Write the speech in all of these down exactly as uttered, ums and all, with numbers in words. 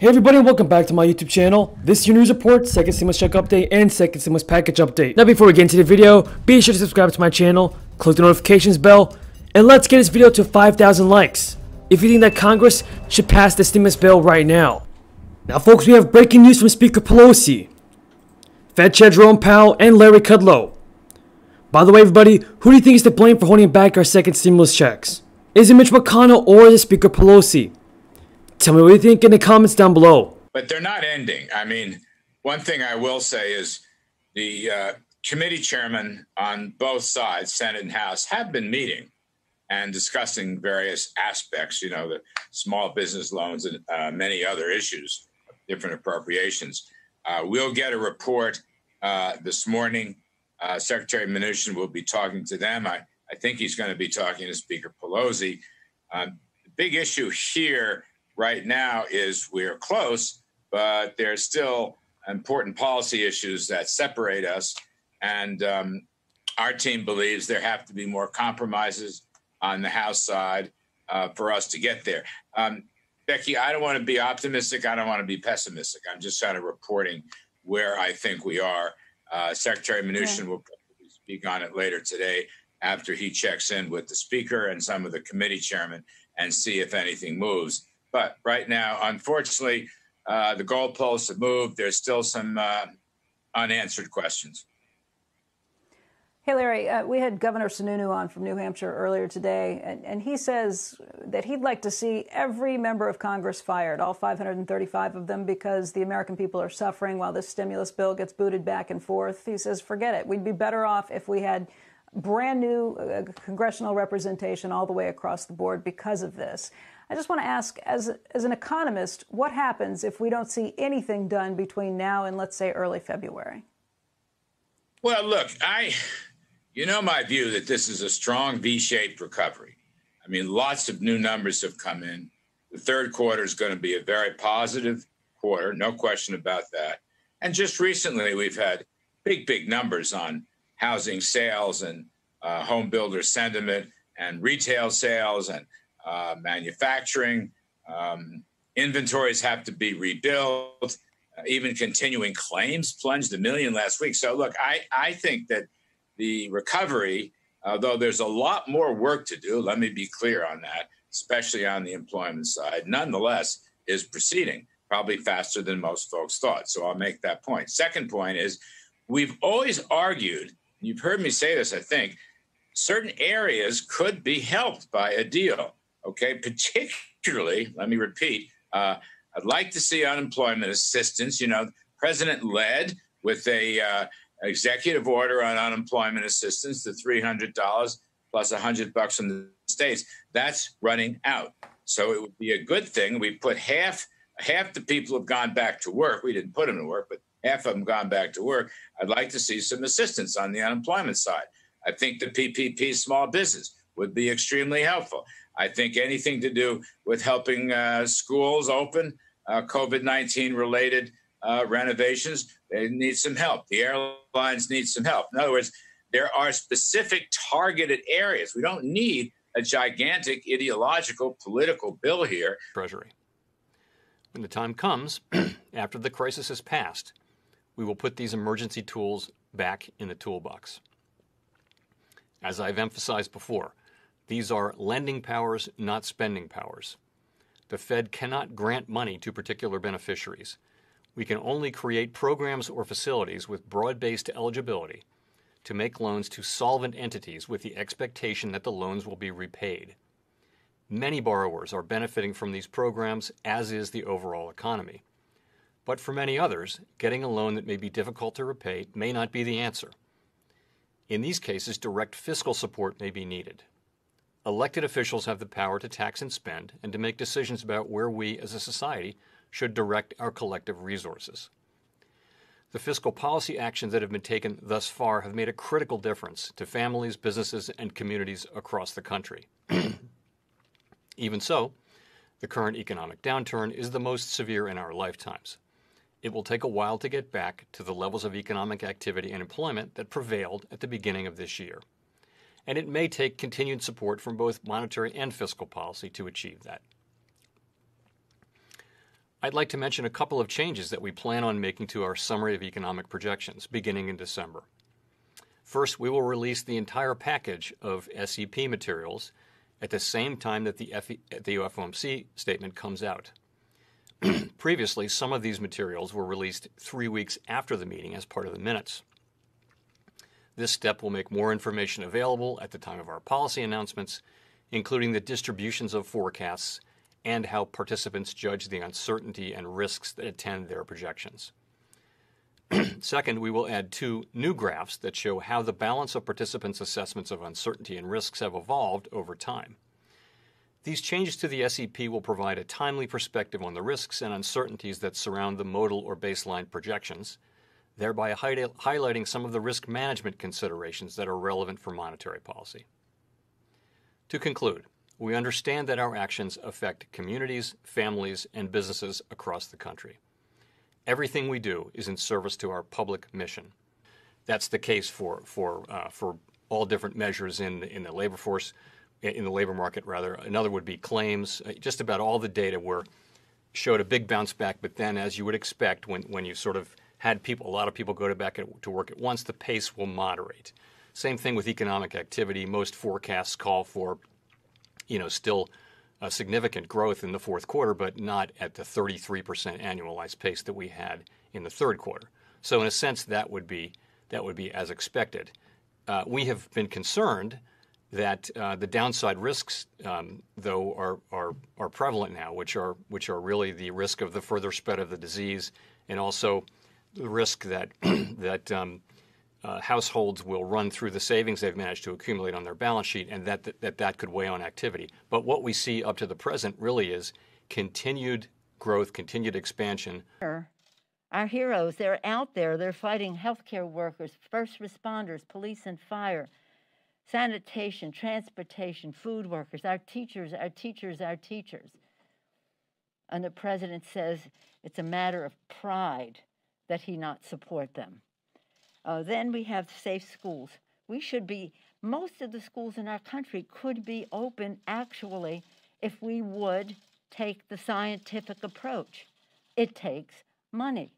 Hey everybody, and welcome back to my YouTube channel. This is your news report, second stimulus check update, and second stimulus package update. Now before we get into the video, be sure to subscribe to my channel, click the notifications bell, and let's get this video to five thousand likes if you think that Congress should pass the stimulus bill right now. Now folks, we have breaking news from Speaker Pelosi, Fed Chair Jerome Powell, and Larry Kudlow. By the way everybody, who do you think is to blame for holding back our second stimulus checks? Is it Mitch McConnell or is it Speaker Pelosi? Tell me what you think in the comments down below. But they're not ending. I mean, one thing I will say is the uh, committee chairmen on both sides, Senate and House, have been meeting and discussing various aspects, you know, the small business loans and uh, many other issues, different appropriations. Uh, we'll get a report uh, this morning. Uh, Secretary Mnuchin will be talking to them. I, I think he's going to be talking to Speaker Pelosi. Uh, the big issue here right now is we're close, but there's still important policy issues that separate us. And um, our team believes there have to be more compromises on the House side uh, for us to get there. Um, Becky, I don't want to be optimistic. I don't want to be pessimistic. I'm just kind of reporting where I think we are. Uh, Secretary Mnuchin okay. will probably speak on it later today after he checks in with the Speaker and some of the committee chairmen and see if anything moves. But right now, unfortunately, uh, the goalposts have moved. There's still some uh, unanswered questions. Hey, Larry, uh, we had Governor Sununu on from New Hampshire earlier today, and, and he says that he'd like to see every member of Congress fired, all five hundred thirty-five of them, because the American people are suffering while this stimulus bill gets booted back and forth. He says, forget it. We'd be better off if we had brand new uh, congressional representation all the way across the board because of this. I just want to ask, as, as an economist, what happens if we don't see anything done between now and, let's say, early February? Well, look, I, you know my view that this is a strong V-shaped recovery. I mean, lots of new numbers have come in. The third quarter is going to be a very positive quarter, no question about that. And just recently, we've had big, big numbers on housing sales and uh, home builder sentiment and retail sales and Uh, manufacturing, um, inventories have to be rebuilt, uh, even continuing claims plunged a million last week. So look, I, I think that the recovery, although there's a lot more work to do, let me be clear on that, especially on the employment side, nonetheless is proceeding probably faster than most folks thought. So I'll make that point. Second point is we've always argued, you've heard me say this, I think, certain areas could be helped by a deal. Okay, particularly, let me repeat, uh, I'd like to see unemployment assistance. You know, the president led with a uh, executive order on unemployment assistance, the three hundred dollars plus one hundred bucks from the states. That's running out. So it would be a good thing. We put half, half the people have gone back to work. We didn't put them to work, but half of them gone back to work. I'd like to see some assistance on the unemployment side. I think the P P P small business would be extremely helpful. I think anything to do with helping uh, schools open, uh, COVID nineteen related uh, renovations, they need some help. The airlines need some help. In other words, there are specific targeted areas. We don't need a gigantic ideological political bill here. Treasury. When the time comes, after the crisis has passed, we will put these emergency tools back in the toolbox. As I've emphasized before, these are lending powers, not spending powers. The Fed cannot grant money to particular beneficiaries. We can only create programs or facilities with broad-based eligibility to make loans to solvent entities with the expectation that the loans will be repaid. Many borrowers are benefiting from these programs, as is the overall economy. But for many others, getting a loan that may be difficult to repay may not be the answer. In these cases, direct fiscal support may be needed. Elected officials have the power to tax and spend and to make decisions about where we as a society should direct our collective resources. The fiscal policy actions that have been taken thus far have made a critical difference to families, businesses, and communities across the country. Even so, the current economic downturn is the most severe in our lifetimes. It will take a while to get back to the levels of economic activity and employment that prevailed at the beginning of this year. And it may take continued support from both monetary and fiscal policy to achieve that. I'd like to mention a couple of changes that we plan on making to our Summary of Economic Projections beginning in December. First, we will release the entire package of S E P materials at the same time that the F O M C statement comes out. Previously, some of these materials were released three weeks after the meeting as part of the minutes. This step will make more information available at the time of our policy announcements, including the distributions of forecasts and how participants judge the uncertainty and risks that attend their projections. Second, we will add two new graphs that show how the balance of participants' assessments of uncertainty and risks have evolved over time. These changes to the S E P will provide a timely perspective on the risks and uncertainties that surround the modal or baseline projections, thereby highlighting some of the risk management considerations that are relevant for monetary policy. To conclude, we understand that our actions affect communities, families, and businesses across the country. Everything we do is in service to our public mission. That's the case for for uh, for all different measures in in the labor force, in the labor market rather. Another would be claims. Just about all the data were showed a big bounce back, but then, as you would expect, when when you sort of had people, a lot of people go to back at, to work at once, the pace will moderate. Same thing with economic activity. Most forecasts call for you know, still a significant growth in the fourth quarter, but not at the thirty-three percent annualized pace that we had in the third quarter. So in a sense, that would be, that would be as expected. Uh, we have been concerned that uh, the downside risks, um, though, are, are, are prevalent now, which are, which are really the risk of the further spread of the disease and also the risk that, that um, Uh, households will run through the savings they've managed to accumulate on their balance sheet, and that that, that that could weigh on activity. But what we see up to the present really is continued growth, continued expansion. Our heroes, they're out there. They're fighting healthcare workers, first responders, police and fire, sanitation, transportation, food workers, our teachers, our teachers, our teachers. And the president says it's a matter of pride that he not support them. Uh, then we have safe schools. We should be, most of the schools in our country could be open actually if we would take the scientific approach. It takes money.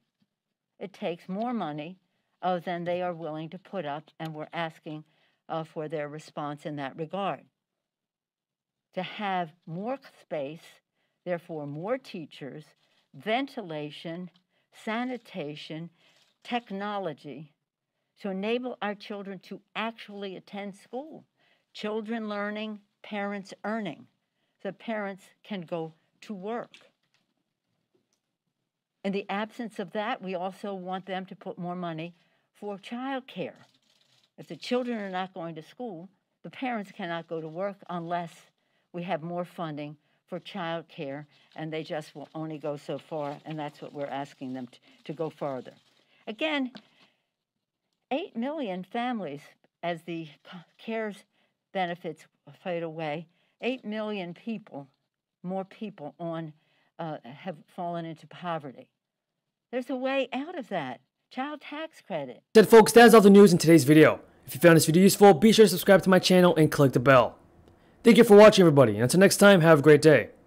It takes more money uh, than they are willing to put up, and we're asking uh, for their response in that regard. To have more space, therefore more teachers, ventilation, sanitation, technology, to enable our children to actually attend school. Children learning, parents earning. So parents can go to work. In the absence of that, we also want them to put more money for child care. If the children are not going to school, the parents cannot go to work unless we have more funding for child care, and they just will only go so far, and that's what we're asking them to, to go farther. Again, eight million families, as the CARES benefits fade away, eight million people, more people on, uh, have fallen into poverty. There's a way out of that. Child tax credit. That's it, folks. That's all the news in today's video. If you found this video useful, be sure to subscribe to my channel and click the bell. Thank you for watching, everybody. And until next time, have a great day.